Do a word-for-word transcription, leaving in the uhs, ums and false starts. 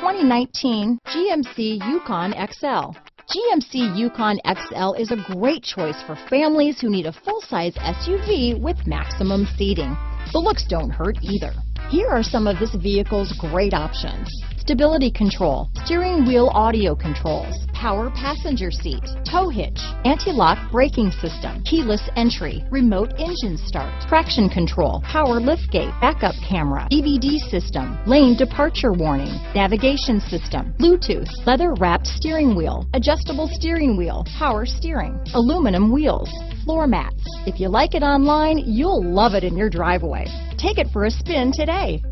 twenty nineteen G M C Yukon X L. G M C Yukon X L is a great choice for families who need a full-size S U V with maximum seating. The looks don't hurt either. Here are some of this vehicle's great options: stability control, steering wheel audio controls, power passenger seat, tow hitch, anti-lock braking system, keyless entry, remote engine start, traction control, power liftgate, backup camera, D V D system, lane departure warning, navigation system, Bluetooth, leather-wrapped steering wheel, adjustable steering wheel, power steering, aluminum wheels, floor mats. If you like it online, you'll love it in your driveway. Take it for a spin today.